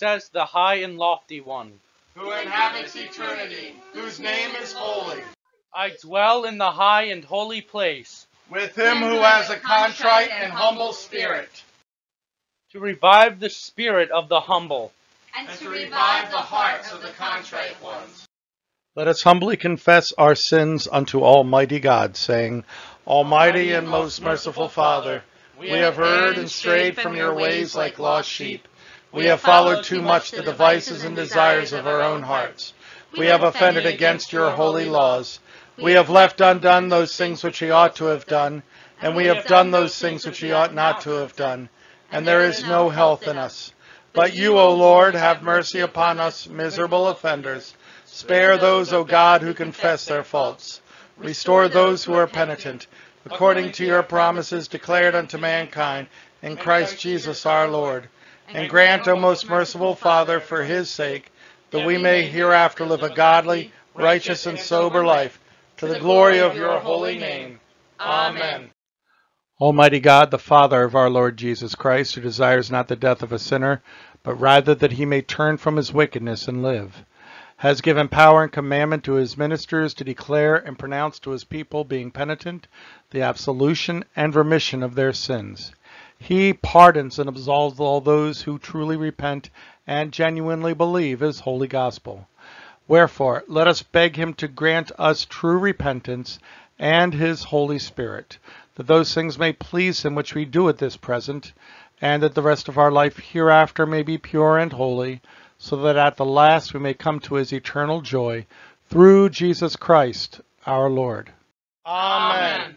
says the high and lofty one, who inhabits eternity, whose name is holy. I dwell in the high and holy place, with him who has a contrite and humble spirit, to revive the spirit of the humble, and to revive the hearts of the contrite ones. Let us humbly confess our sins unto Almighty God, saying, Almighty and most merciful Father, we have erred and strayed from your ways like lost sheep. We have followed too much the devices and desires of our own hearts. We have offended against your holy laws. We have left undone those things which he ought to have done, and we have done those things which he ought not to have done. And there is no health in us. But you, O Lord, have mercy upon us, miserable offenders. Spare those, O God, who confess their faults. Restore those who are penitent, according to your promises declared unto mankind in Christ Jesus our Lord. And grant, O most merciful Father, for his sake, that we may hereafter live a godly, righteous, and sober life, to the glory of your holy name. Amen. Almighty God, the Father of our Lord Jesus Christ, who desires not the death of a sinner, but rather that he may turn from his wickedness and live, has given power and commandment to his ministers to declare and pronounce to his people, being penitent, the absolution and remission of their sins. He pardons and absolves all those who truly repent and genuinely believe his holy gospel. Wherefore, let us beg him to grant us true repentance and his Holy Spirit, that those things may please him which we do at this present, and that the rest of our life hereafter may be pure and holy, so that at the last we may come to his eternal joy, through Jesus Christ our Lord. Amen.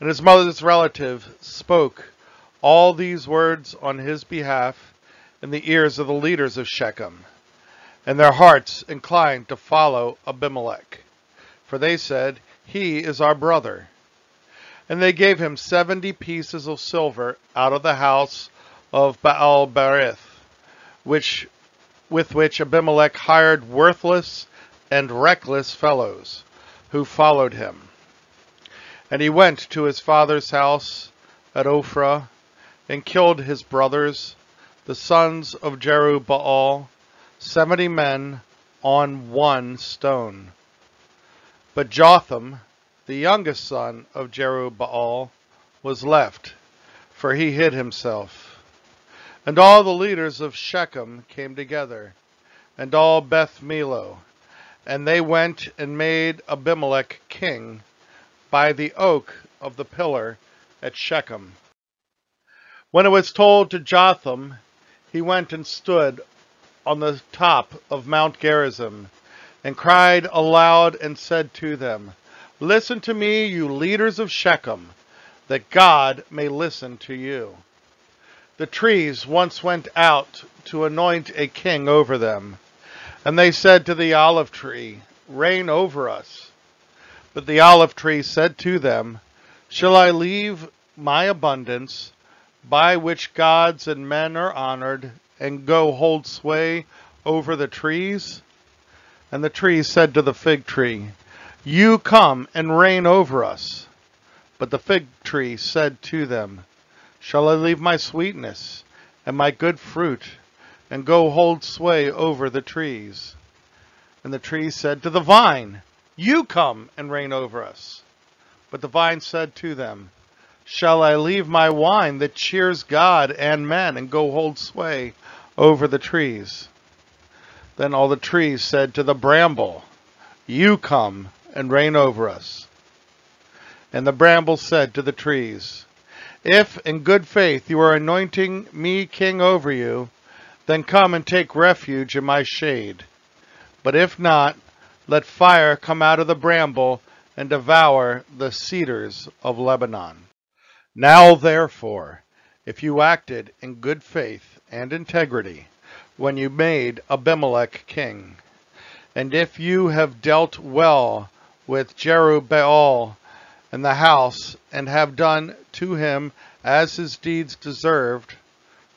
And his mother's relative spoke all these words on his behalf in the ears of the leaders of Shechem, and their hearts inclined to follow Abimelech. For they said, he is our brother. And they gave him 70 pieces of silver out of the house of Baal-Berith, with which Abimelech hired worthless and reckless fellows who followed him. And he went to his father's house at Ophrah and killed his brothers, the sons of Jerubbaal, 70 men on one stone. But Jotham, the youngest son of Jerubbaal, was left, for he hid himself. And all the leaders of Shechem came together, and all Beth Milo, and they went and made Abimelech king by the oak of the pillar at Shechem. When it was told to Jotham, he went and stood on the top of Mount Gerizim, and cried aloud and said to them, listen to me, you leaders of Shechem, that God may listen to you. The trees once went out to anoint a king over them, and they said to the olive tree, reign over us. But the olive tree said to them, shall I leave my abundance, by which gods and men are honored, and go hold sway over the trees? And the tree said to the fig tree, you come and reign over us. But the fig tree said to them, shall I leave my sweetness and my good fruit, and go hold sway over the trees? And the tree said to the vine, you come and reign over us. But the vine said to them, shall I leave my wine that cheers God and men, and go hold sway over the trees. Then all the trees said to the bramble, "You come and reign over us." And the bramble said to the trees, "If in good faith you are anointing me king over you, then come and take refuge in my shade. But if not, let fire come out of the bramble and devour the cedars of Lebanon." Now therefore, if you acted in good faith and integrity when you made Abimelech king, and if you have dealt well with Jerubbaal and the house, and have done to him as his deeds deserved,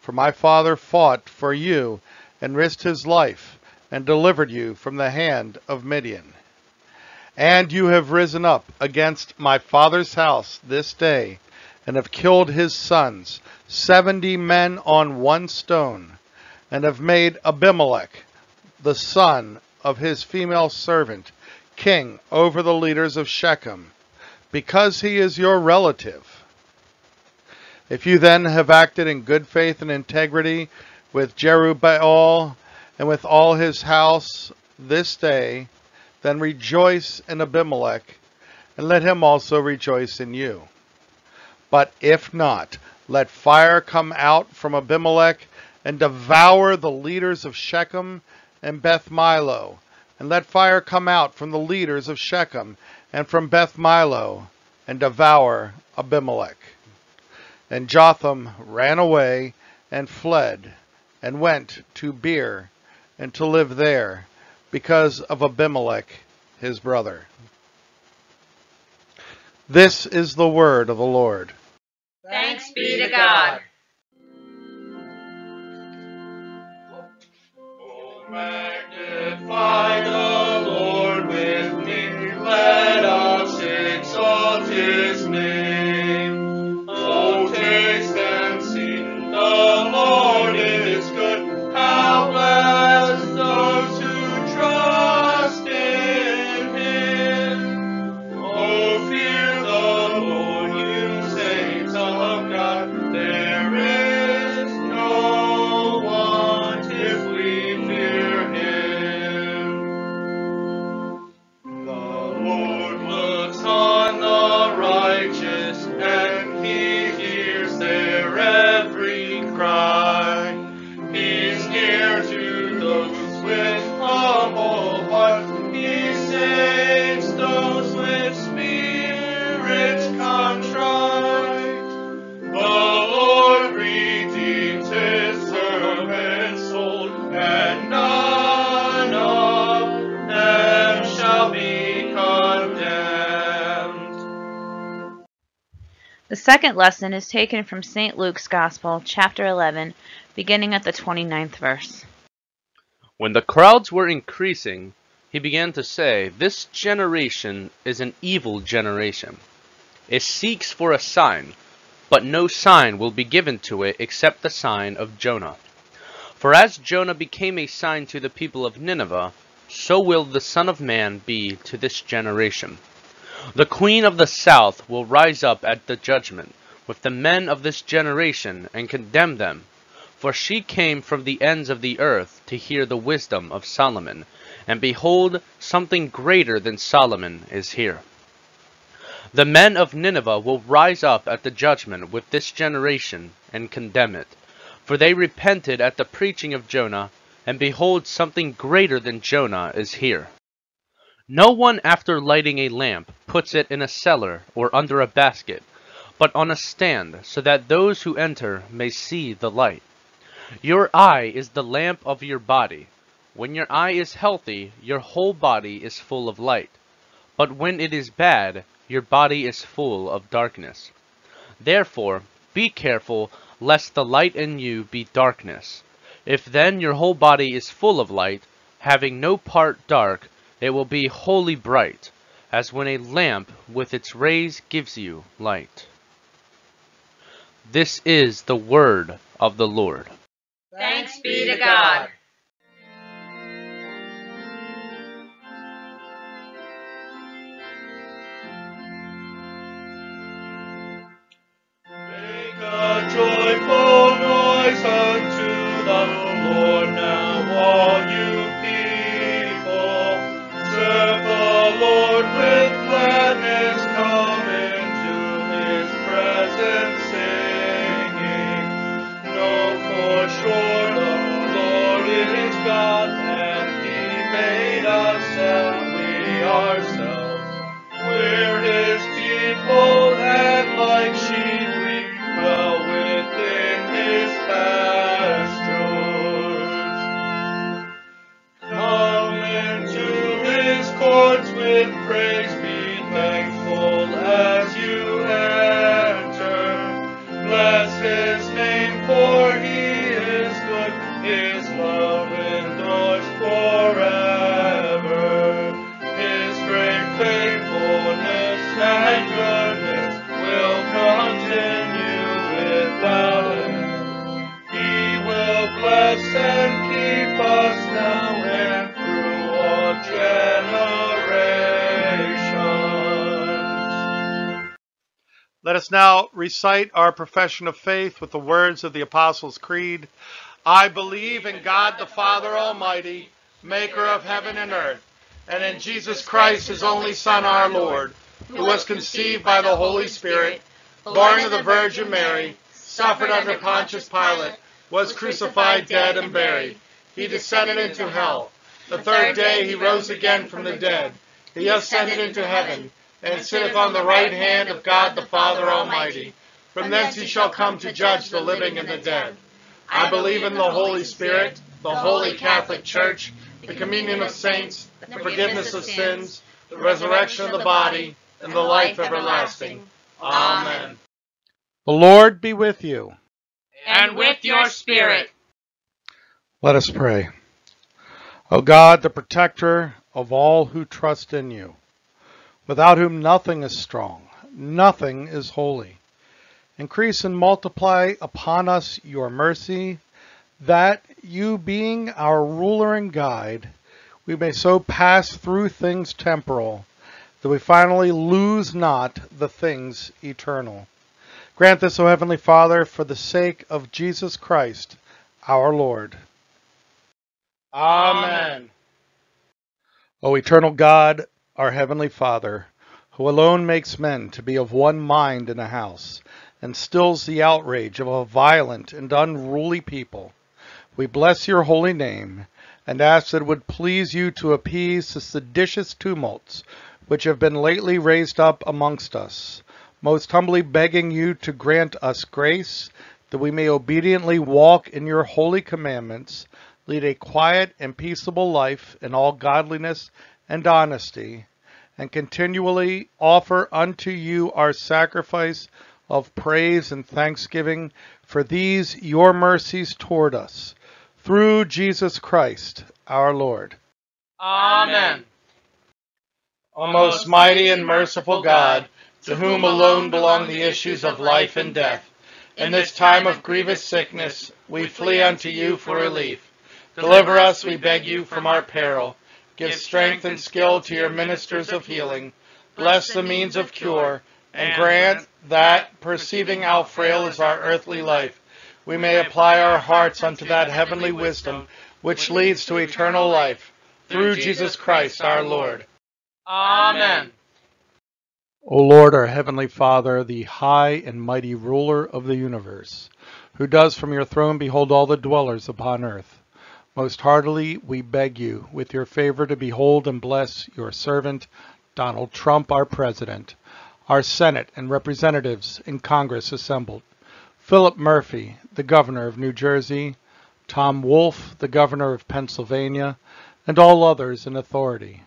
for my father fought for you and risked his life and delivered you from the hand of Midian. And you have risen up against my father's house this day and have killed his sons, 70 men on one stone, and have made Abimelech, the son of his female servant, king over the leaders of Shechem, because he is your relative. If you then have acted in good faith and integrity with Jerubbaal and with all his house this day, then rejoice in Abimelech, and let him also rejoice in you. But if not, let fire come out from Abimelech and devour the leaders of Shechem and Beth Milo, and let fire come out from the leaders of Shechem and from Beth Milo and devour Abimelech. And Jotham ran away and fled and went to Beer and to live there because of Abimelech his brother. This is the word of the Lord. Thanks be to God. Oh, magnify the Lord with me. Let us exalt his name. The second lesson is taken from St. Luke's Gospel, chapter 11, beginning at the 29th verse. When the crowds were increasing, he began to say, "This generation is an evil generation. It seeks for a sign, but no sign will be given to it except the sign of Jonah. For as Jonah became a sign to the people of Nineveh, so will the Son of Man be to this generation. The queen of the south will rise up at the judgment with the men of this generation and condemn them, for she came from the ends of the earth to hear the wisdom of Solomon, and behold, something greater than Solomon is here. The men of Nineveh will rise up at the judgment with this generation and condemn it, for they repented at the preaching of Jonah, and behold, something greater than Jonah is here. No one after lighting a lamp puts it in a cellar or under a basket, but on a stand, so that those who enter may see the light. Your eye is the lamp of your body. When your eye is healthy, your whole body is full of light. But when it is bad, your body is full of darkness. Therefore, be careful lest the light in you be darkness. If then your whole body is full of light, having no part dark, it will be wholly bright, as when a lamp with its rays gives you light." This is the word of the Lord. Thanks be to God. Make a joyful noise unto the Lord. ourselves. We're his people, and like sheep we dwell within his pastures. Come into his courts with praise, be thankful as you enter. Bless his name, for he is good, his love endures forever. And keep us now and through all generations. Let us now recite our profession of faith with the words of the Apostles' Creed. I believe in God the Father Almighty, maker of heaven and earth, and in Jesus Christ, his only Son, our Lord, who was conceived by the Holy Spirit, born of the Virgin Mary, suffered under Pontius Pilate, was crucified, dead, and buried. He descended into hell. The third day he rose again from the dead. He ascended into heaven, and sitteth on the right hand of God the Father Almighty. From thence he shall come to judge the living and the dead. I believe in the Holy Spirit, the Holy Catholic Church, the communion of saints, the forgiveness of sins, the resurrection of the body, and the life everlasting. Amen. The Lord be with you. And with your spirit. Let us pray. O God, the protector of all who trust in you, without whom nothing is strong, nothing is holy, increase and multiply upon us your mercy, that you, being our ruler and guide, we may so pass through things temporal, that we finally lose not the things eternal. Grant this, O Heavenly Father, for the sake of Jesus Christ, our Lord. Amen. O eternal God, our Heavenly Father, who alone makes men to be of one mind in a house, and stills the outrage of a violent and unruly people, we bless your holy name, and ask that it would please you to appease the seditious tumults which have been lately raised up amongst us, most humbly begging you to grant us grace, that we may obediently walk in your holy commandments, lead a quiet and peaceable life in all godliness and honesty, and continually offer unto you our sacrifice of praise and thanksgiving for these your mercies toward us, through Jesus Christ our Lord. Amen. O most mighty and merciful God, to whom alone belong the issues of life and death. In this time of grievous sickness, we flee unto you for relief. Deliver us, we beg you, from our peril. Give strength and skill to your ministers of healing. Bless the means of cure, and grant that, perceiving how frail is our earthly life, we may apply our hearts unto that heavenly wisdom which leads to eternal life, through Jesus Christ our Lord. Amen. O Lord, our Heavenly Father, the high and mighty ruler of the universe, who does from your throne behold all the dwellers upon earth, most heartily we beg you, with your favor, to behold and bless your servant, Donald Trump, our President, our Senate and representatives in Congress assembled, Philip Murphy, the Governor of New Jersey, Tom Wolf, the Governor of Pennsylvania, and all others in authority.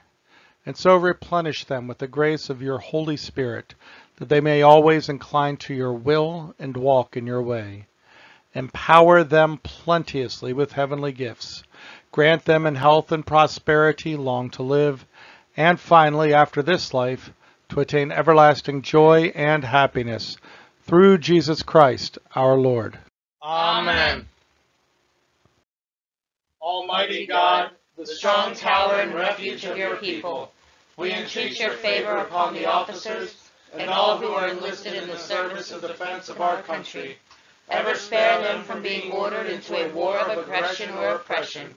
And so replenish them with the grace of your Holy Spirit, that they may always incline to your will and walk in your way. Empower them plenteously with heavenly gifts. Grant them in health and prosperity long to live, and finally, after this life, to attain everlasting joy and happiness, through Jesus Christ our Lord. Amen. Almighty God, the strong tower and refuge of your people, we entreat your favor upon the officers and all who are enlisted in the service of defense of our country. Ever spare them from being ordered into a war of aggression or oppression.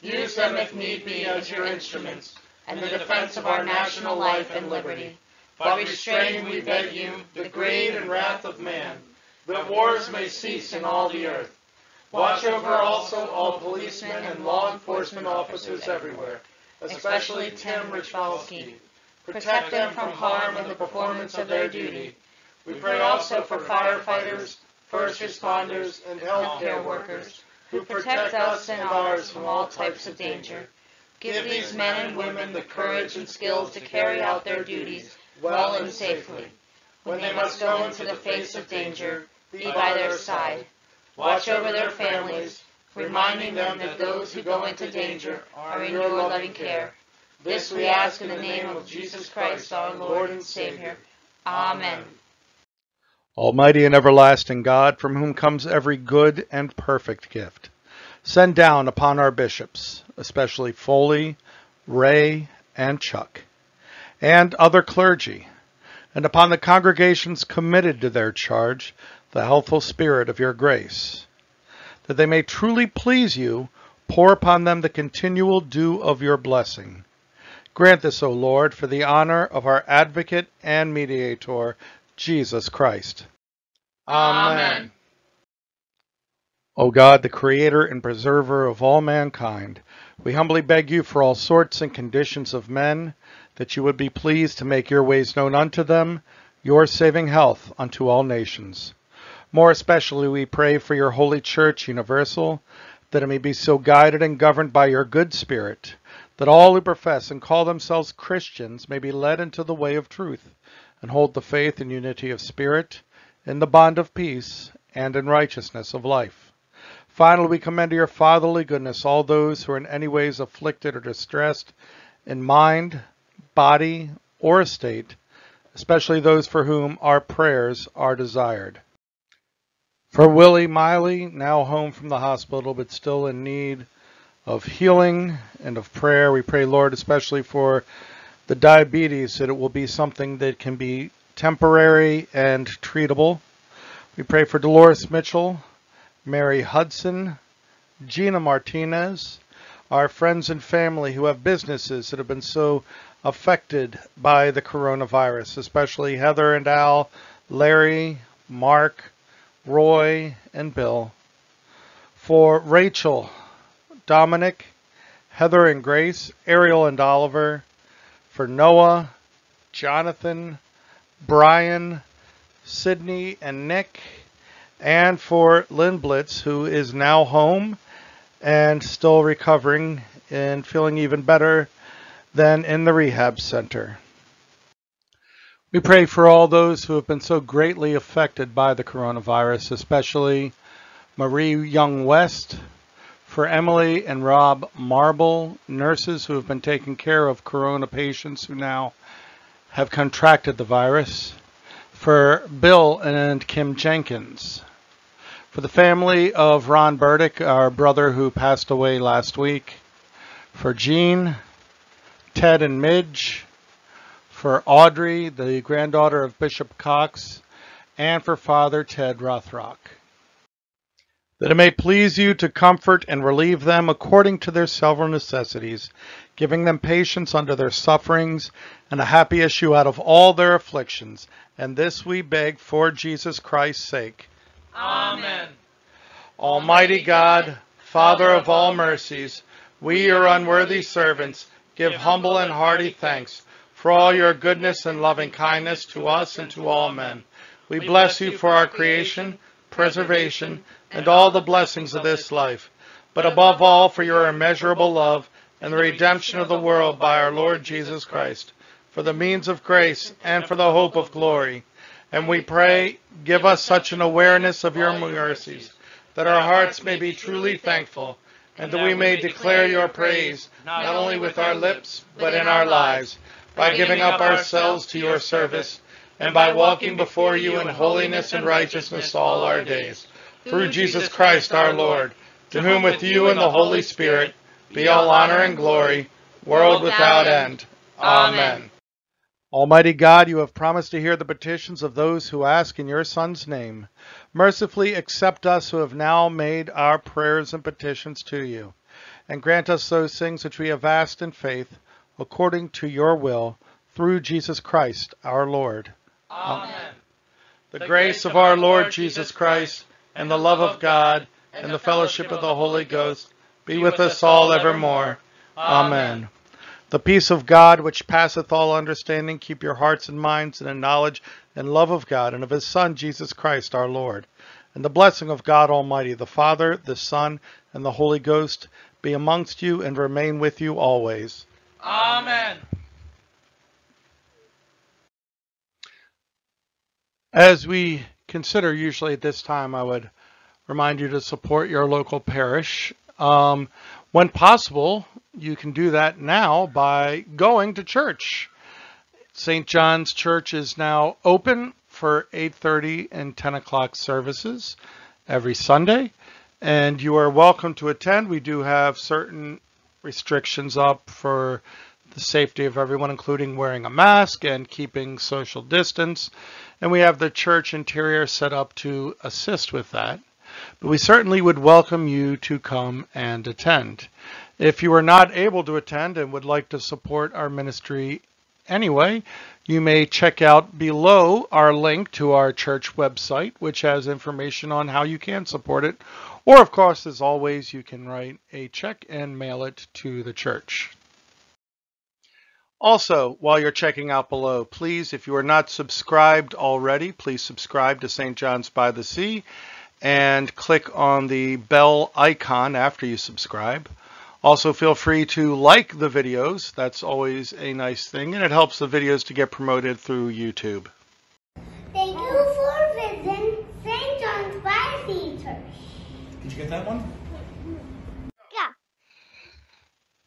Use them, if need be, as your instruments in the defense of our national life and liberty. But restrain, we beg you, the greed and wrath of man, that wars may cease in all the earth. Watch over also all policemen and law enforcement officers everywhere, especially Tim Richmalski. Protect them from harm in the performance of their duty. We pray also for firefighters, first responders, and healthcare workers, who protect us and ours from all types of danger. Give these men and women the courage and skills to carry out their duties well and safely. When they must go into the face of danger, be by their side. Watch over their families, reminding them that those who go into danger are in your loving care. This we ask in the name of Jesus Christ, our Lord and Savior. Amen. Almighty and everlasting God, from whom comes every good and perfect gift, send down upon our bishops, especially Foley, Ray, and Chuck, and other clergy, and upon the congregations committed to their charge, the healthful spirit of your grace, that they may truly please you. Pour upon them the continual dew of your blessing. Grant this, O Lord, for the honor of our advocate and mediator, Jesus Christ. Amen. O God, the creator and preserver of all mankind, we humbly beg you for all sorts and conditions of men, that you would be pleased to make your ways known unto them, your saving health unto all nations. More especially we pray for your holy church universal, that it may be so guided and governed by your good spirit, that all who profess and call themselves Christians may be led into the way of truth, and hold the faith in unity of spirit, in the bond of peace, and in righteousness of life. Finally, we commend to your fatherly goodness all those who are in any ways afflicted or distressed in mind, body, or estate, especially those for whom our prayers are desired. For Willie Miley, now home from the hospital but still in need of healing and of prayer, we pray, Lord, especially for the diabetes, that it will be something that can be temporary and treatable. We pray for Dolores Mitchell, Mary Hudson, Gina Martinez, our friends and family who have businesses that have been so affected by the coronavirus, especially Heather and Al, Larry, Mark, Roy, and Bill. For Rachel, Dominic, Heather and Grace, Ariel and Oliver. For Noah, Jonathan, Brian, Sydney, and Nick. And for Lynn Blitz, who is now home and still recovering and feeling even better than in the rehab center. We pray for all those who have been so greatly affected by the coronavirus, especially Marie Young West, for Emily and Rob Marble, nurses who have been taking care of corona patients who now have contracted the virus, for Bill and Kim Jenkins, for the family of Ron Burdick, our brother who passed away last week, for Jean, Ted and Midge, for Audrey, the granddaughter of Bishop Cox, and for Father Ted Rothrock. That it may please you to comfort and relieve them according to their several necessities, giving them patience under their sufferings, and a happy issue out of all their afflictions. And this we beg for Jesus Christ's sake. Amen. Almighty God, Father of all mercies, we, your unworthy servants, give humble and hearty thanks for all your goodness and loving kindness to us and to all men. We bless you for our creation, preservation, and all the blessings of this life, but above all for your immeasurable love and the redemption of the world by our Lord Jesus Christ, for the means of grace and for the hope of glory. And we pray, give us such an awareness of your mercies, that our hearts may be truly thankful, and that we may declare your praise, not only with our lips, but in our lives, by giving up ourselves to your service, and by walking before you in holiness and righteousness all our days. Through Jesus Christ our Lord, to whom with you and the Holy Spirit be all honor and glory, world without end. Amen. Almighty God, you have promised to hear the petitions of those who ask in your Son's name. Mercifully accept us who have now made our prayers and petitions to you, and grant us those things which we have asked in faith, according to your will, through Jesus Christ our Lord. Amen. The grace of our Lord Jesus Christ, and the love of God, and the fellowship of the Holy Ghost, be with us all evermore. Amen. The peace of God, which passeth all understanding, keep your hearts and minds in the knowledge and love of God and of his Son, Jesus Christ, our Lord. And the blessing of God Almighty, the Father, the Son, and the Holy Ghost be amongst you and remain with you always. Amen. As we consider, usually at this time, I would remind you to support your local parish. When possible, you can do that now by going to church. St. John's Church is now open for 8:30 and 10 o'clock services every Sunday, and you are welcome to attend. We do have certain restrictions up for the safety of everyone, including wearing a mask and keeping social distance. And we have the church interior set up to assist with that. But we certainly would welcome you to come and attend. If you are not able to attend and would like to support our ministry anyway, you may check out below our link to our church website, which has information on how you can support it. Or, of course, as always, you can write a check and mail it to the church. Also, while you're checking out below, please, if you are not subscribed already, please subscribe to St. John's by the Sea and click on the bell icon after you subscribe. Also, feel free to like the videos. That's always a nice thing, and it helps the videos to get promoted through YouTube. Thank you for visiting St. John's by the Sea Church. Did you get that one? Yeah.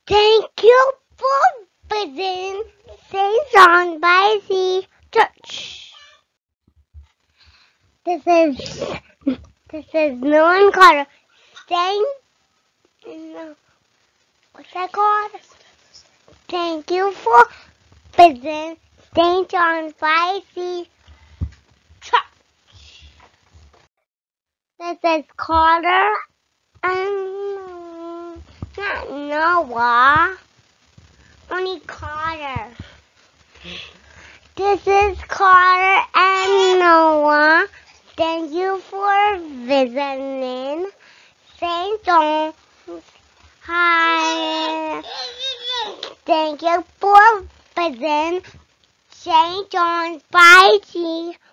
Thank you for visiting St. John's by the Sea Church. This is Noah and Carter. What's that called? Thank you for visiting St. John's by the Sea Church. This is Carter and not Noah. Only Carter. This is Carter and Noah. Thank you for visiting St. John's. Hi. Thank you for visiting St. John's by the Sea